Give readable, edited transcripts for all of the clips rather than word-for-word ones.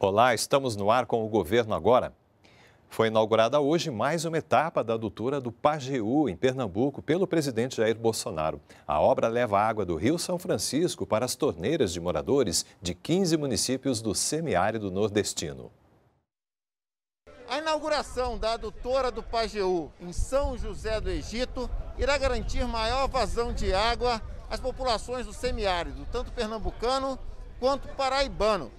Olá, estamos no ar com o Governo Agora. Foi inaugurada hoje mais uma etapa da Adutora do Pajeú, em Pernambuco, pelo presidente Jair Bolsonaro. A obra leva água do Rio São Francisco para as torneiras de moradores de 15 municípios do semiárido nordestino. A inauguração da Adutora do Pajeú, em São José do Egito, irá garantir maior vazão de água às populações do semiárido, tanto pernambucano quanto paraibano.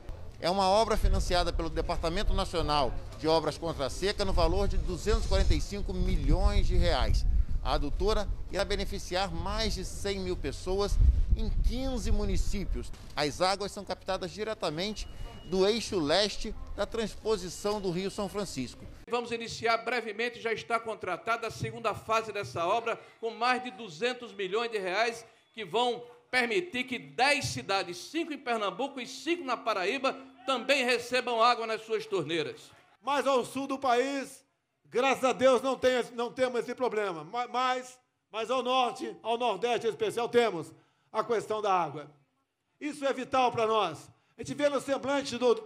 É uma obra financiada pelo Departamento Nacional de Obras Contra a Seca no valor de 245 milhões de reais. A adutora irá beneficiar mais de 100 mil pessoas em 15 municípios. As águas são captadas diretamente do eixo leste da transposição do Rio São Francisco. Vamos iniciar brevemente, já está contratada a segunda fase dessa obra com mais de 200 milhões de reais que vão permitir que 10 cidades, 5 em Pernambuco e 5 na Paraíba, também recebam água nas suas torneiras. Mas ao sul do país, graças a Deus, não temos esse problema. Mas ao norte, ao nordeste em especial, temos a questão da água. Isso é vital para nós. A gente vê no semblante do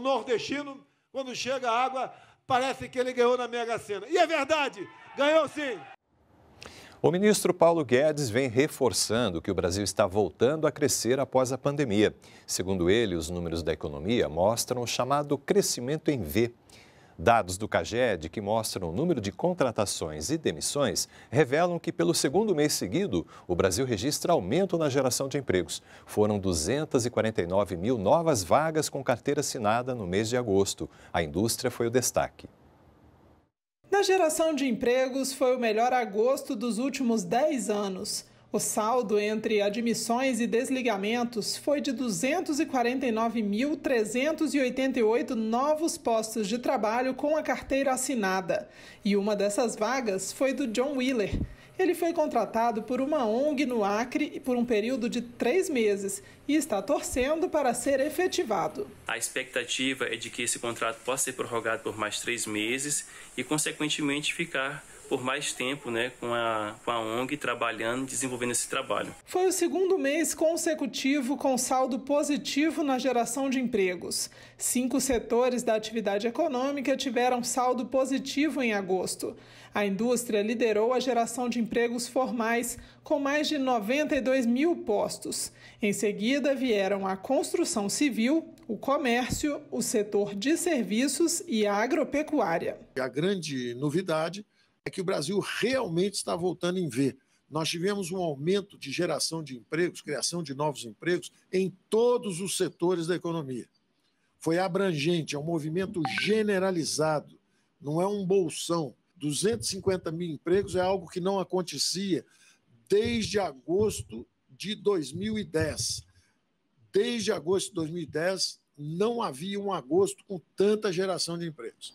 nordestino, quando chega a água, parece que ele ganhou na Mega Sena. E é verdade, ganhou sim. O ministro Paulo Guedes vem reforçando que o Brasil está voltando a crescer após a pandemia. Segundo ele, os números da economia mostram o chamado crescimento em V. Dados do CAGED, que mostram o número de contratações e demissões, revelam que, pelo segundo mês seguido, o Brasil registra aumento na geração de empregos. Foram 249 mil novas vagas com carteira assinada no mês de agosto. A indústria foi o destaque. Na geração de empregos, foi o melhor agosto dos últimos 10 anos. O saldo entre admissões e desligamentos foi de 249.388 novos postos de trabalho com a carteira assinada. E uma dessas vagas foi do John Wheeler. Ele foi contratado por uma ONG no Acre por um período de 3 meses e está torcendo para ser efetivado. A expectativa é de que esse contrato possa ser prorrogado por mais 3 meses e, consequentemente, ficar por mais tempo, com a ONG trabalhando, desenvolvendo esse trabalho. Foi o segundo mês consecutivo com saldo positivo na geração de empregos. 5 setores da atividade econômica tiveram saldo positivo em agosto. A indústria liderou a geração de empregos formais, com mais de 92 mil postos. Em seguida, vieram a construção civil, o comércio, o setor de serviços e a agropecuária. A grande novidade é que o Brasil realmente está voltando em V. Nós tivemos um aumento de geração de empregos, criação de novos empregos, em todos os setores da economia. Foi abrangente, é um movimento generalizado, não é um bolsão. 250 mil empregos é algo que não acontecia desde agosto de 2010. Desde agosto de 2010, não havia um agosto com tanta geração de empregos.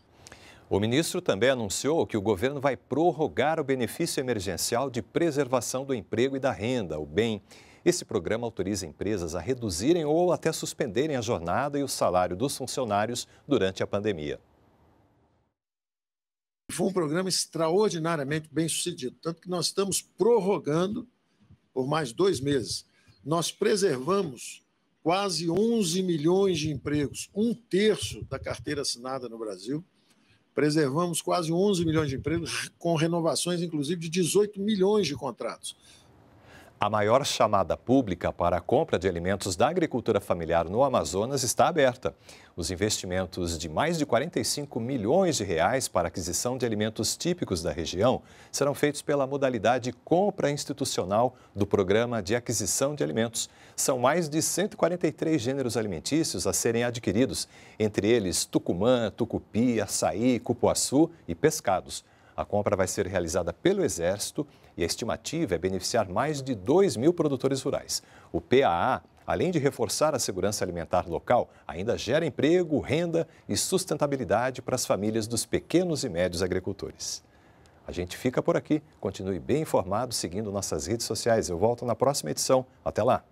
O ministro também anunciou que o governo vai prorrogar o benefício emergencial de preservação do emprego e da renda, o BEM. Esse programa autoriza empresas a reduzirem ou até suspenderem a jornada e o salário dos funcionários durante a pandemia. Foi um programa extraordinariamente bem sucedido, tanto que nós estamos prorrogando por mais 2 meses. Nós preservamos quase 11 milhões de empregos, 1/3 da carteira assinada no Brasil. Preservamos quase 11 milhões de empregos, com renovações, inclusive, de 18 milhões de contratos. A maior chamada pública para a compra de alimentos da agricultura familiar no Amazonas está aberta. Os investimentos de mais de 45 milhões de reais para aquisição de alimentos típicos da região serão feitos pela modalidade compra institucional do Programa de Aquisição de Alimentos. São mais de 143 gêneros alimentícios a serem adquiridos, entre eles tucumã, tucupi, açaí, cupuaçu e pescados. A compra vai ser realizada pelo Exército e a estimativa é beneficiar mais de 2 mil produtores rurais. O PAA, além de reforçar a segurança alimentar local, ainda gera emprego, renda e sustentabilidade para as famílias dos pequenos e médios agricultores. A gente fica por aqui. Continue bem informado seguindo nossas redes sociais. Eu volto na próxima edição. Até lá!